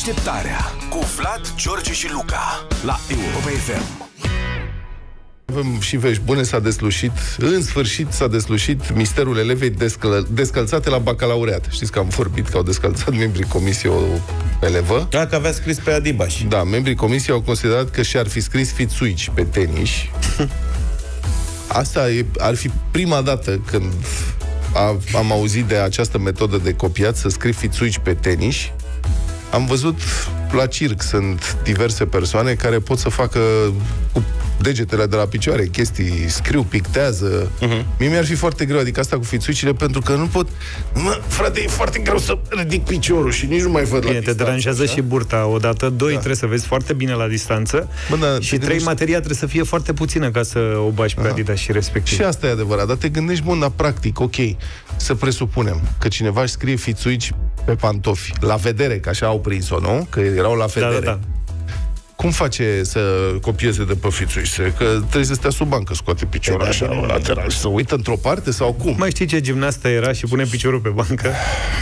Deșteptarea cu Vlad, George și Luca la Europa FM. Și vești bune, s-a deslușit. În sfârșit s-a deslușit misterul elevei descălțate la Bacalaureat. Știți că am vorbit că au descălțat membrii comisiei o elevă. Da, că avea scris pe Adidas. Da, membrii comisiei au considerat că și-ar fi scris fițuici pe tenis. Asta ar fi prima dată când am auzit de această metodă de copiat, să scrii fițuici pe tenis. Am văzut la circ, sunt diverse persoane care pot să facă cu degetele de la picioare chestii, scriu, pictează. Mie mi-ar fi foarte greu, adică asta cu fițuicile, pentru că nu pot... Mă, frate, e foarte greu să ridic piciorul și nici nu mai văd bine, la distanță. Te deranjează așa? Și burta odată. Doi, da, trebuie să vezi foarte bine la distanță. Bă, da, și trei, materia trebuie să fie foarte puțină ca să o bagi pe Adidas și respectiv. Și asta e adevărat, dar te gândești, bun, la practic, ok, să presupunem că cineva își scrie fițuici pe pantofi, la vedere, că așa au prins-o, nu? Că erau la vedere. Da, da, da. Cum face să copieze de pe fițuice? Că trebuie să stea sub bancă, scoate piciorul așa, lateral, să uită într-o parte sau cum? Mai știi ce gimnastă era și pune piciorul pe bancă?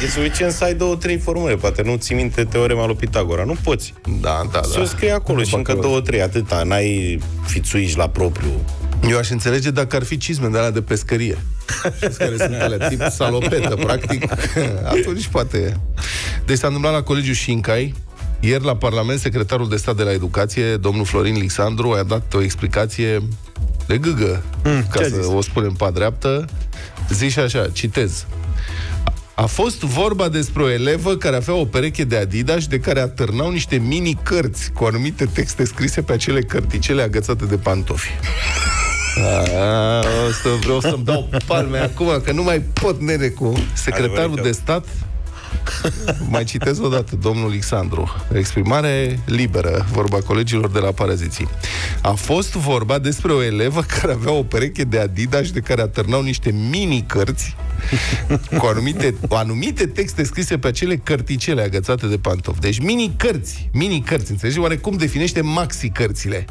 E suficient să ai 2-3 formule, poate nu ții minte teorema lui Pitagora, nu poți. Da, da, da. Se o scrie acolo și încă 2-3, atâta, n-ai fițuici la propriu. Eu aș înțelege dacă ar fi cizme de alea de pescărie. Știți care sunt alea, tip salopetă, practic. Atunci poate. Deci s-a întâmplat la Colegiul Șincai. Ieri la Parlament, secretarul de stat de la Educație, domnul Florin Lixandru, a dat o explicație de gâgă, ca să o spunem pe dreaptă. Zice așa, citez. A fost vorba despre o elevă care avea o pereche de Adidas de care atârnau niște mini-cărți cu anumite texte scrise pe acele cărticele agățate de pantofi. Vreau să-mi dau palme acum, că nu mai pot, nene, cu secretarul de stat. Mai citez o dată, domnul Alexandru. Exprimare liberă, vorba colegilor de la Paraziții. A fost vorba despre o elevă care avea o pereche de Adidas de care atârnau niște mini-cărți cu anumite texte scrise pe acele cărticele agățate de pantofi. Deci mini-cărți, mini-cărți, înțelegi? Oare cum definește maxi-cărțile?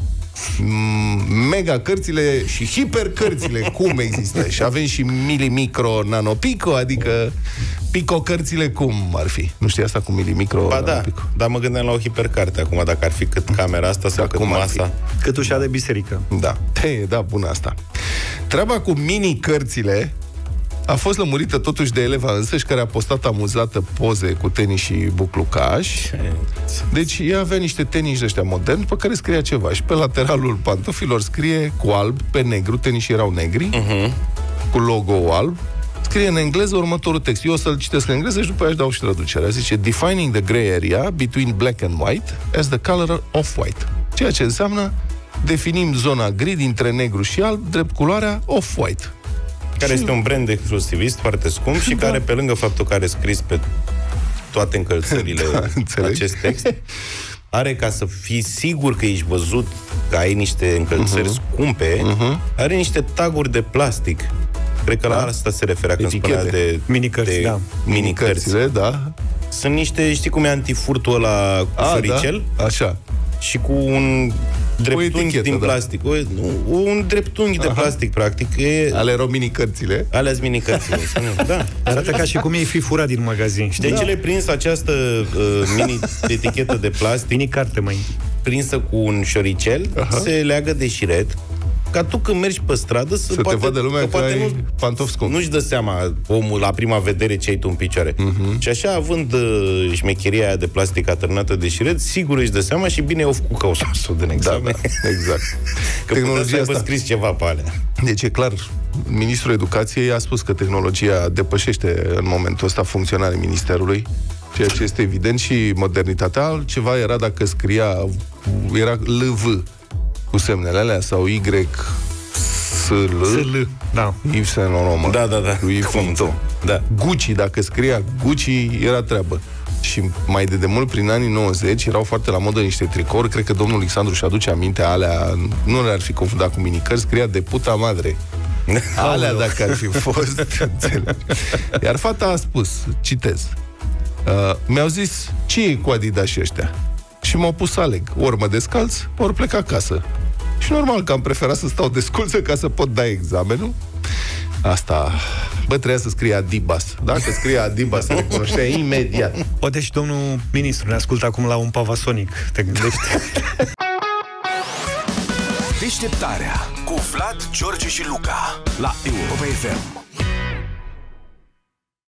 Mega-cărțile și hiper-cărțile, cum există? Și avem și mili-micro-nanopico, adică pico-cărțile, cum ar fi? Nu știi asta cu mili-micro? Ba da, dar mă gândeam la o hipercarte acum, dacă ar fi cât camera asta sau cât masa. Cât ușa de biserică. Da, da, bună asta. Treaba cu mini-cărțile a fost lămurită totuși de eleva însăși, care a postat amuzată poze cu tenis și buclucaș. Deci ea avea niște tenis de ăștia moderni pe care scria ceva și pe lateralul pantofilor scrie cu alb pe negru, tenisii erau negri, cu logo alb. Scrie în engleză următorul text. Eu o să-l citesc în engleză și după aia își dau și traducerea. Zice, defining the gray area between black and white as the color of white. Ceea ce înseamnă, definim zona gri dintre negru și alb drept culoarea off-white. Care este un brand exclusivist foarte scump și care, pe lângă faptul că are scris pe toate încălțările acest text, are, ca să fii sigur că ești văzut, că ai niște încălțări scumpe, are niște taguri de plastic. Cred că la asta se referea când spunea de mini-cărți, da. Mini-cărțile, da. Sunt niște, știi cum e antifurtul ăla cu soricel? Da. Așa. Și cu un dreptunghi din plastic. Un dreptunghi de plastic, practic. Ale erau mini-cărțile. Alea sunt mini-cărțile. Da. Arată ca și cum ei fi furat din magazin. Și de ce le prins această mini-etichetă de plastic? Mini-carte, măi. Prinsă cu un șoricel, se leagă de șiret, ca tu când mergi pe stradă să te vadă lumea că ai pantofi scumpi. Nu-și dă seama omul la prima vedere ce ai tu în picioare. Și așa, având șmecheria aia de plastic atârnată de șiret, sigur își dă seama și bine of cu causul din examen. Da, exact. Că puteți să aibă scris ceva pe alea. Deci e clar, ministrul Educației a spus că tehnologia depășește în momentul ăsta funcționarea ministerului, ceea ce este evident, și modernitatea. Altceva era dacă scria, era LV cu semnele alea, sau Y SL, da. Yves Saint Laurent, da, da, da. Lui Fonto. Da. Gucci, dacă scria Gucci, era treabă. Și mai de demult, prin anii 90, erau foarte la modă niște tricouri. Cred că domnul Alexandru și aduce aminte, alea nu le-ar fi confundat cu minicări. Scria de puta madre. Alea dacă ar fi fost. Iar fata a spus, citez, mi-au zis, ce e cu Adidașii ăștia? Și m-au pus să aleg. Ori mă descalț, ori plec acasă. Și normal că am preferat să stau desculță ca să pot da examenul. Asta Bă, trebuia să scrie Adidas. Dacă scrie Adidas, se recunoștea imediat. Poate și domnul ministru ne ascultă acum la un Panasonic. Te gândești? Deșteptarea cu Vlad, George și Luca la Europa FM.